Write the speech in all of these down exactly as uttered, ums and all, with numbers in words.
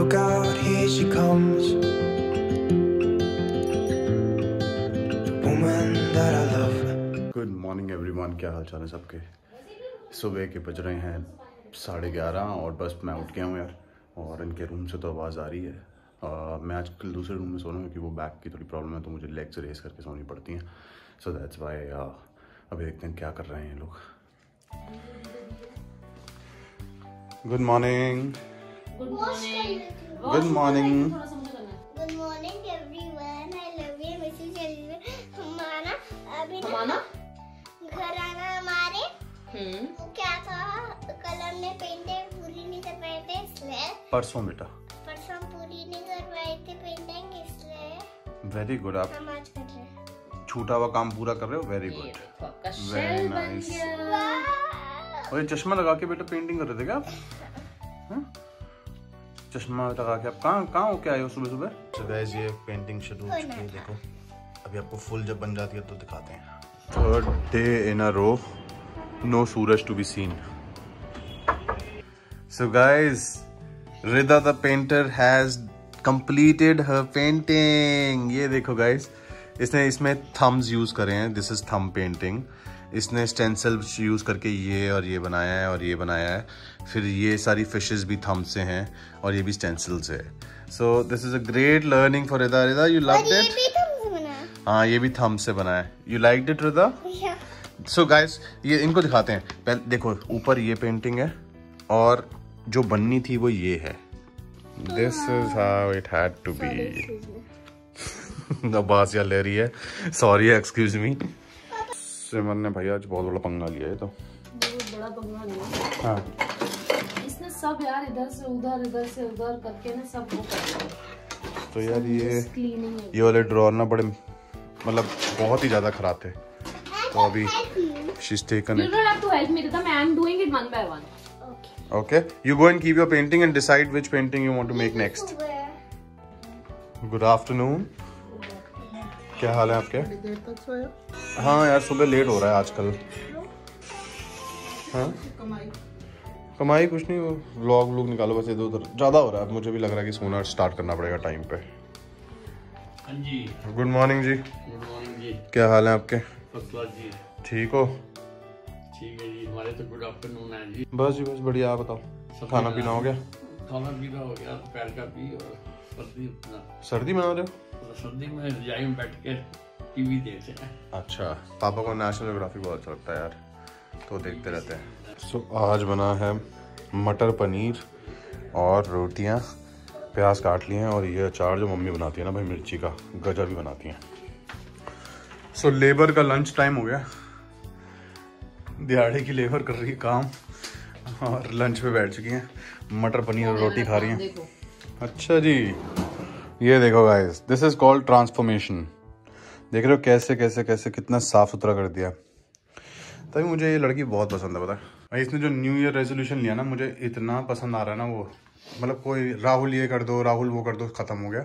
Look out, here she comes, the woman that I love. Good morning everyone, क्या हाल चाल है सबके। सुबह के बज रहे हैं साढ़े ग्यारह और बस मैं उठ गया हूँ यार, और इनके रूम से तो आवाज़ आ रही है। आ, मैं आजकल दूसरे रूम में सो रहा हूँ क्योंकि वो बैक की थोड़ी प्रॉब्लम है, तो मुझे लेग्स रेस करके सोनी पड़ती हैं। So that's why. अभी देखते हैं क्या कर रहे हैं लोग। Good morning good morning good morning everyone, I love you Mrs Eliza. हमारा अभी हमारा घर आना हमारे हम्म क्या था, कलर ने पेंटिंग पूरी नहीं कर पाए थे इसलिए परसों बेटा परसों पूरी नहीं कर पाए थे पेंटिंग, इसलिए वेरी गुड। आप समाज कर रहे हैं, छूटा हुआ काम पूरा कर रहे हो, वेरी गुड, वेरी नाइस। और चश्मा लगा के बेटा पेंटिंग कर रहे थे क्या आप? चश्मा लगा के आप कहाँ कहाँ होके आए हो सुबह सुबह? तो गाइस ये पेंटिंग शुरू हो चुकी है, देखो अभी आपको फुल जब बन जाती है तो दिखाते हैं। Third day in a row no suraj to be seen. So guys Hrida the painter has completed her painting. ये देखो गाइस, इसने इसमें थम्स यूज करे हैं, दिस इज थम पेंटिंग। इसने स्टेंसिल यूज़ करके ये और ये बनाया है और ये बनाया है, फिर ये सारी फिशेस भी थंब से हैं और ये भी स्टेंसिल से है। So this is a great learning for Hrida. Hrida you loved it? हाँ ये भी थंब से बनाया है। You liked it Hrida? So guys ये इनको दिखाते हैं पहले। देखो ऊपर ये पेंटिंग है और जो बननी थी वो ये है। This is how it had to be. Abbas यार ले रही है, सॉरी एक्सक्यूज मी। सिमर ने भैया आज बहुत बड़ा पंगा लिया है, तो बहुत बड़ा पंगा लिया। हाँ इसने सब यार इधर से उधर इधर से उधर करके ना सब वो कर दिया। तो यार ये ये वाले ड्रॉअर ना बड़े मतलब बहुत ही ज्यादा खराब थे, तो अभी she's taken it. You don't have to help me Rida, I am doing it one by one. Okay okay, you go and keep your painting and decide which painting you want to make next. Good afternoon, क्या हाल है आपके? हाँ यार सुबह late हो रहा है आजकल। हाँ कमाई कमाई कुछ नहीं, वो व्लॉग व्लॉग निकालो बस इधर उधर, ज़्यादा हो रहा है। मुझे भी लग रहा है कि सोना स्टार्ट करना पड़ेगा टाइम पे। हाँ जी गुड मॉर्निंग जी। गुड मॉर्निंग जी, क्या हाल है आपके? फर्स्ट क्लास जी। ठीक हो? ठीक है जी, हमारे तो गुड आफ्टरनून है जी। बस जी बस बढ़िया, आप बताओ खाना पीना हो गया? खाना पीना हो गया, दोपहर का भी। और सर्दी अपना सर्दी मना रहे हो? सर्दी में रजाई में बैठ के टीवी देखते हैं। अच्छा, पापा को नेशनल ज्योग्राफिक बहुत अच्छा लगता है यार, तो देखते रहते हैं। सो so, आज बना है मटर पनीर और रोटियां, प्याज काट लिए हैं, और ये अचार जो मम्मी बनाती है ना भाई मिर्ची का, गजर भी बनाती हैं। सो so, लेबर का लंच टाइम हो गया, दिहाड़ी की लेबर कर रही है काम और लंच पे बैठ चुकी हैं, मटर पनीर और रोटी खा रही हैं। अच्छा जी ये देखो guys, this is called transformation. देख रहे हो कैसे कैसे कैसे कितना साफ सुथरा कर दिया। तभी मुझे ये लड़की बहुत पसंद है, पता है इसने जो न्यू ईयर रेजोल्यूशन लिया ना, मुझे इतना पसंद आ रहा है ना वो, मतलब कोई राहुल ये कर दो राहुल वो कर दो, खत्म हो गया।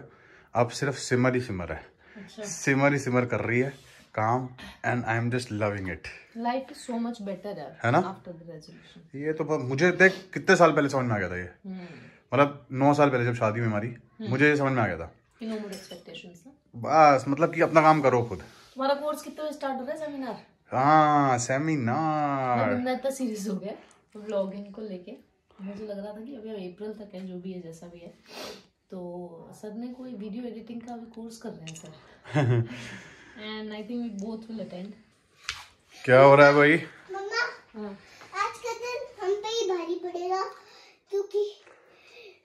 अब सिर्फ सिमर ही सिमर है। अच्छा। सिमर ही सिमर कर रही है काम, and I am just loving it. Life is so much better है ना आफ्टर द रेजोल्यूशन। ये तो मुझे देख कितने साल पहले समझ में आ गया था ये, मतलब नौ साल पहले जब शादी हुई हमारी मुझे ये समझ में आ गया था। बस मतलब कि अपना काम करो खुद। तुम्हारा कोर्स कितने स्टार्ट हो रहा है? सेमिनार। हाँ सेमिनार। मैं इतना सीरियस हो गया व्लॉगिंग को लेके, मुझे लग रहा था कि अभी अप्रैल तक है जो भी है जैसा भी है, तो सर ने कोई वीडियो एडिटिंग का भी कोर्स कर रहे हैं sir, and I think we both will attend. क्या हो रहा है भाई? मम्मा हाँ। आज का दिन हम पे ही भारी पड़ेगा क्योंकि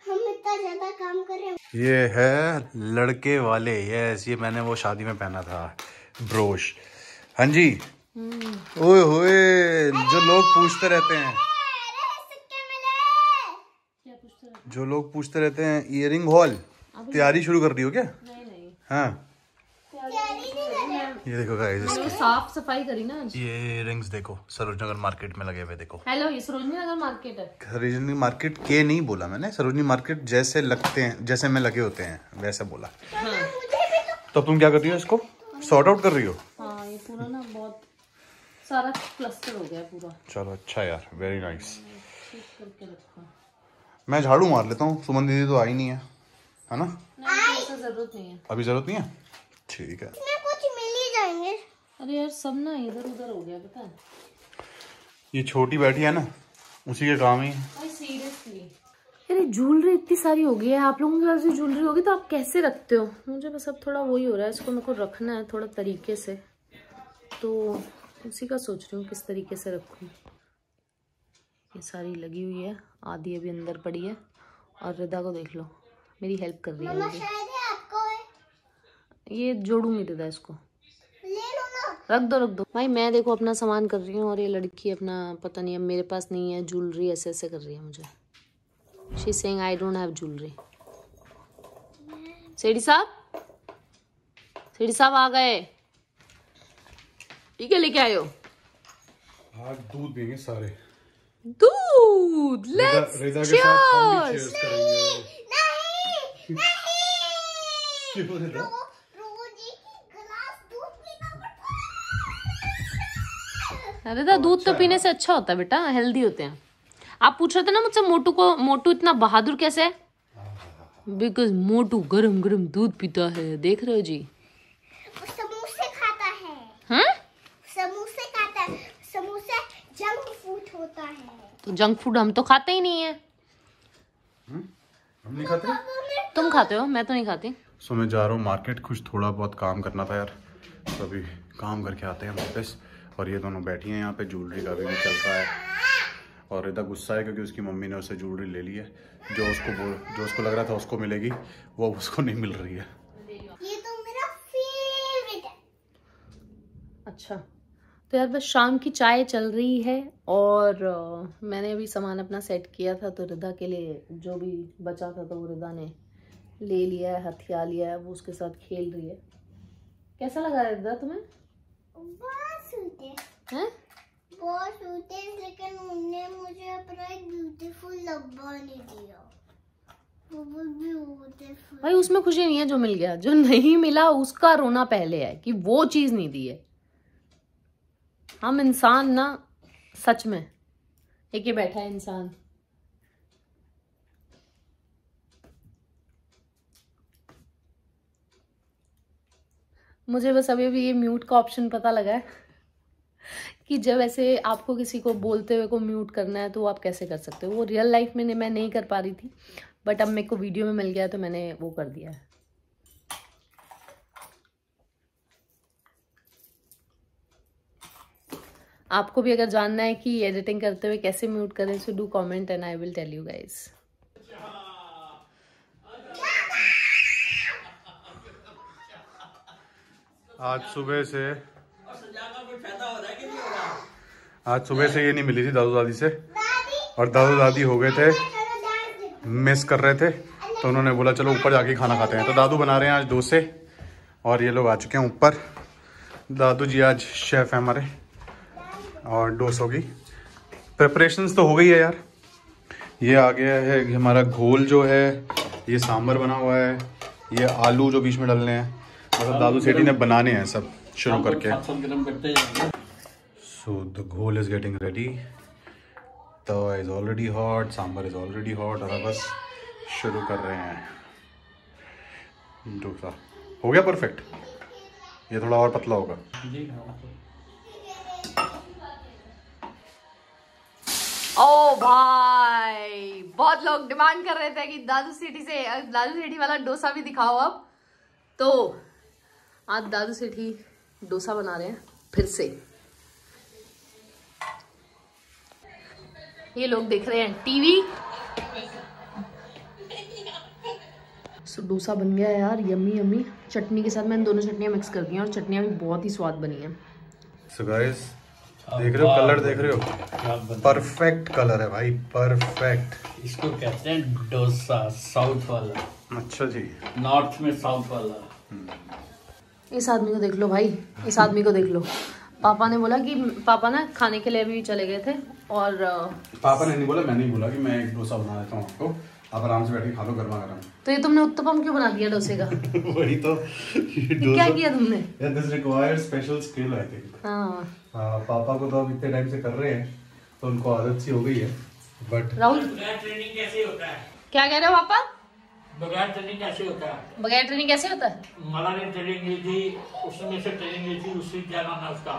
हम इतना ज्यादा काम कर रहे हैं। ये है लड़के वाले, यस ये मैंने वो शादी में पहना था ब्रोश। हाँ जी ओए होए, जो लोग पूछते रहते हैं जो लोग पूछते रहते हैं इयरिंग हॉल, तैयारी शुरू कर रही हो क्या? नहीं नहीं। हाँ ये देखो गाइस, इसकी साफ सफाई करी ना। ये रिंग्स देखो सरोजनी नगर मार्केट में लगे हुए, देखो। हेलो ये सरोजनी नगर मार्केट है? सरोजनी मार्केट के नहीं बोला मैंने, सरोजनी मार्केट जैसे लगते हैं जैसे में लगे होते हैं वैसे बोला। हाँ। तो तुम क्या कर रही हो, इसको सॉर्ट आउट कर रही हो? हाँ ये पूरा ना बहुत सारा क्लस्टर हो गया पूरा। चलो अच्छा यार, वेरी नाइस। मैं झाड़ू मार लेता हूँ, सुमन दीदी तो आई नहीं है, है ना? जरूरत नहीं है अभी, जरूरत नहीं है, ठीक है। कुछ मिल ही जाएंगे। अरे यार सब ना इधर उधर हो गया पता है। ये छोटी बैठी है ना, उसी के काम ही। अरे ज्वेलरी इतनी सारी हो गई है, आप लोगों के पास भी ज्वेलरी होगी तो आप कैसे रखते हो? मुझे बस अब थोड़ा वही हो रहा है, इसको मेरे को रखना है थोड़ा तरीके से, तो उसी का सोच रही हूँ किस तरीके से रखूँ। ये सारी लगी हुई है, आधी अभी अंदर पड़ी है। और हृदा को देख लो, मेरी हेल्प कर रही है, मुझे ये जोड़ूंगी हृदा, इसको रख दो रख दो भाई। मैं देखो अपना सामान कर रही हूँ और ये लड़की अपना पता नहीं अब मेरे पास नहीं है ज्वेलरी, ऐसे ऐसे कर रही है मुझे। She saying I don't have jewellery. Sethi साहब, सेठी साहब आ गए, ठीक है लेके आयो। आज दूध देंगे सारे, दूध लेट्स चीयर्स। नहीं नहीं नहीं अरे दा, दूध तो पीने से अच्छा होता है बेटा, हेल्दी होते हैं। आप पूछ रहे थे ना मुझसे मोटू को, मोटू इतना बहादुर कैसे है? बिकॉज मोटू गरम गरम दूध पीता है, देख रहे हो जी। वो समोसे खाता है। हाँ? समोसे खाता है, समोसे जंक फूड होता है। तो जंक फूड हम तो खाते ही नहीं है। हम नहीं खाते, तुम खाते हो, मैं तो नहीं खाती। सो मैं जा रहा हूँ मार्केट, कुछ थोड़ा बहुत काम करना था यार, तो अभी काम करके आते हैं वापस। और ये दोनों बैठी हैं यहाँ पे, ज्वेलरी का भी चल रहा है। और इधर गुस्सा है क्योंकि उसकी मम्मी ने उससे ज्वेलरी ले ली है, जो उसको जो उसको लग रहा था उसको मिलेगी, वो उसको नहीं मिल रही है। ये तो मेरा फेवरेट है। अच्छा तो यार बस शाम की चाय चल रही है, और मैंने अभी सामान अपना सेट किया था, तो हृदा के लिए जो भी बचा था तो वो हृदा ने ले लिया है, हथियार लिया है, वो उसके साथ खेल रही है। कैसा लगा हृदा तुम्हें? हैं? बहुत होते, लेकिन उन्होंने मुझे अपना एक ब्यूटीफुल लब्बा नहीं दिया। वो ब्यूटीफुल भाई, उसमें खुशी नहीं है जो मिल गया, जो नहीं मिला उसका रोना पहले है कि वो चीज नहीं दी है। हम इंसान ना सच में, एक ये बैठा है इंसान, मुझे बस अभी अभी ये म्यूट का ऑप्शन पता लगा है कि जब ऐसे आपको किसी को बोलते हुए को म्यूट करना है तो आप कैसे कर सकते हो। वो रियल लाइफ में मैं नहीं कर पा रही थी, बट अब मेरे को वीडियो में मिल गया तो मैंने वो कर दिया है। आपको भी अगर जानना है कि एडिटिंग करते हुए कैसे म्यूट करें, so do comment and I will tell you guys. आज सुबह से आज सुबह से ये नहीं मिली थी दादू दादी से, और दादू दादी हो गए थे, मिस कर रहे थे, तो उन्होंने बोला चलो ऊपर जाके खाना खाते हैं। तो दादू बना रहे हैं आज डोसे, और ये लोग आ चुके हैं ऊपर। दादू जी आज शेफ हैं हमारे, और डोसों की प्रिपरेशंस तो हो गई है यार। ये आ गया है हमारा घोल जो है, ये सांभर बना हुआ है, ये आलू जो बीच में डालने हैं, मतलब दादू सेठी ने बनाने हैं सब शुरू करके। So the ghol is getting ready, tawa is already hot, sambar is already hot, और बस शुरू कर रहे हैं। डोसा हो गया परफेक्ट, ये थोड़ा और पतला होगा। ओ भाई, बहुत लोग डिमांड कर रहे थे कि दादू सेठी से दादू सेठी वाला डोसा भी दिखाओ अब, तो आज दादू सेठी डोसा बना रहे हैं फिर से। ये लोग देख रहे हैं टीवी। सो डोसा बन गया यार, यम्मी यम्मी। चटनी के साथ मैंने दोनों चटनियां मिक्स कर दी हैं, और चटनियां भी बहुत ही स्वाद बनी हैं। सो गाइस देख रहे हो कलर, देख रहे हो परफेक्ट कलर है भाई, परफेक्ट। इसको कहते हैं डोसा, साउथ वाला। अच्छा जी, नॉर्थ में साउथ वाला। इस आदमी को देख लो भाई, इस आदमी को देख लो। पापा ने बोला कि पापा ना खाने के लिए भी चले गए थे, और पापा ने नहीं बोला, मैंने ही बोला कि मैं एक डोसा बना देता हूँ आपको, आप आराम से बैठ के खा लो गर्मा गर्म। तो ये तुमने उत्तपम क्यों बना दिया डोसे का? वही तो, क्या किया तुमने? This requires special skill I think. हां, पापा को तो अब इतने टाइम से कर रहे हैं तो उनको आदत सी हो गई है, बट राहुल बगैर ट्रेनिंग कैसे होता है? क्या कह रहे हो पापा? बगैर ट्रेनिंग कैसे होता है? बगैर ट्रेनिंग कैसे होता है? मला ने ट्रेनिंग ली थी, उसमें से ट्रेनिंग ली थी, उससे क्या नाम है उसका?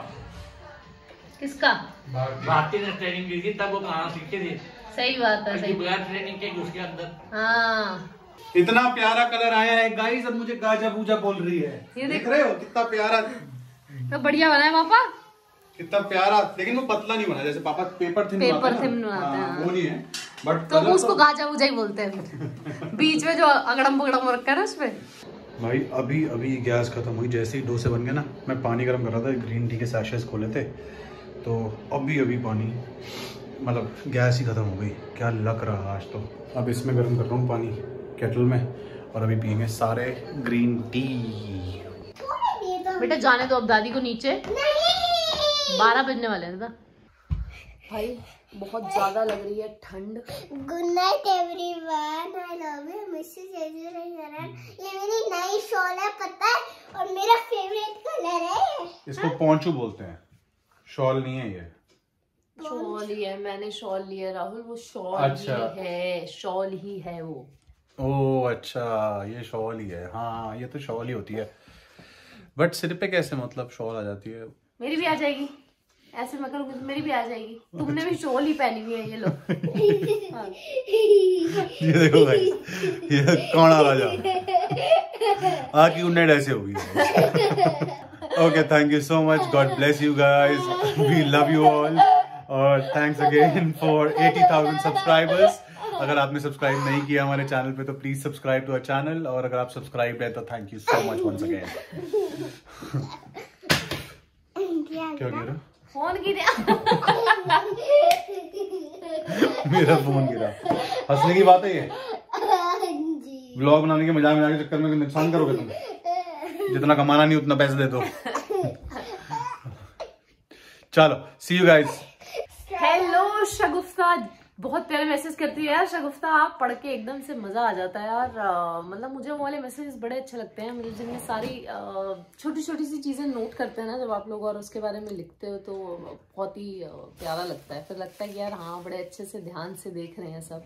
किसका? भारती ने ट्रेनिंग ली थी, तब वो गाना सीखे थे। सही बात है, सही। बगैर ट्रेनिंग के उसके अंदर हाँ इतना प्यारा कलर आया है गाइस। अब मुझे गाजा पूजा बोल रही है, ये देख रहे हो कितना प्यारा, तो बढ़िया बना है पापा, कितना प्यारा। लेकिन वो पतला नहीं बना जैसे पापा पेपर थिन पेपर थिन बनाते हैं, वो नहीं है बट तो उसको गाजा पूजा ही बोलते हैं। बीच में जो अगड़म बगड़म रखा है ना उसपे। भाई अभी अभी गैस खत्म हुई, जैसे ही डोसे बन गए ना, मैं पानी गर्म कर रहा था, ग्रीन टी के सैशेस खोले थे, तो अभी अभी पानी मतलब गैस ही खत्म हो गई। क्या लग रहा आज तो। अब इसमें गर्म कर रहा हूँ पानी केटल में, और अभी पियेंगे सारे ग्रीन टी। बेटा जाने दो अब दादी को नीचे, बारह बजने वाले हैं। भाई बहुत ज्यादा लग रही है ठंड। Good night everyone, I love you Mrs Jayaram. ये मेरी नई शॉल है पता है, और मेरा फेवरेट कलर है। इसको पोंचू बोलते हैं, शॉल नहीं है ये। शॉल ही है, मैंने शॉल लिया है राहुल, वो शॉल अच्छा है, शॉल ही है वो। ओह अच्छा, ये शॉल ही है। हाँ ये तो शॉल ही होती है, बट सिर पे कैसे मतलब शॉल आ जाती है? मेरी भी आ जाएगी, ऐसे मैं करूँगी तो मेरी भी आ जाएगी। तुमने भी शॉल ही पहनी हुई है ये लो। हाँ। ये देखो भाई, ये कौन आ राजा आ की उन्हें ऐसे होगी। Okay thank you so much, God bless you guys, we love you all, और thanks again for eighty thousand subscribers. अगर आपने सब्सक्राइब नहीं किया हमारे चैनल पे तो please subscribe to our channel, और अगर आप सब्सक्राइब है तो thank you so much once again. क्या गिरा? फोन गिरा। मेरा फोन गिरा। हंसने की बात है ये। व्लॉग बनाने के मजाक मजाक के चक्कर में नुकसान करोगे तुम। जितना कमाना नहीं उतना पैसे दे दो। चलो see you guys. Hello Shagufta, बहुत प्यारे मैसेज करती है यार शगुफ्ता, आप पढ़ के एकदम से मजा आ जाता है यार। आ, मतलब मुझे वो वाले मैसेजेस बड़े अच्छे लगते हैं, मतलब जिनमें सारी छोटी छोटी सी चीज़ें नोट करते हैं ना जब आप लोग, और उसके बारे में लिखते हो तो बहुत ही प्यारा लगता है। फिर लगता है कि यार हाँ बड़े अच्छे से ध्यान से देख रहे हैं सब,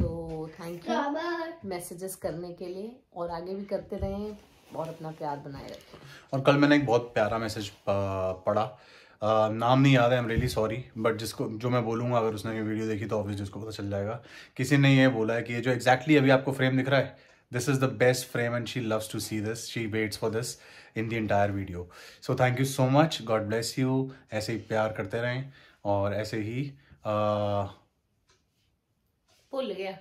तो थैंक यू मैसेजेस करने के लिए, और आगे भी करते रहें और अपना प्यार बनाए रखें। और कल मैंने एक बहुत प्यारा मैसेज पढ़ा, Uh, नाम नहीं याद है, I am really sorry, but जिसको जो मैं बोलूँगा अगर उसने ये वीडियो देखी तो ऑब्वियसली उसको पता चल जाएगा। किसी ने ये बोला है कि ये जो एक्जैक्टली exactly अभी आपको फ्रेम दिख रहा है, this is the best frame and she loves to see this, she waits for this in the entire video. So thank you so much, God bless you, ऐसे ही प्यार करते रहें और ऐसे ही भूल uh... गया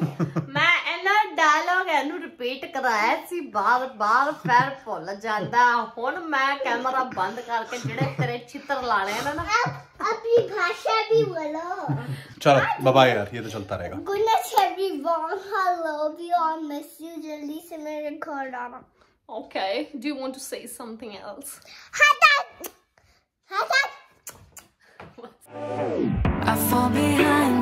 मैं डायलॉग एनु रिपीट कराया सी बार बार, फिर भुल जाता। हुण मैं कैमरा बंद करके जिहड़े तेरे चित्र लाने हैं ना, अपनी भाषा भी बोलो। चलो बाय बाय यार, ये तो चलता रहेगा। Good night everyone, I love you, I miss you, जल्दी से मेरे घर आना। Okay do you want to say something else? हट हट हट। I fall behind.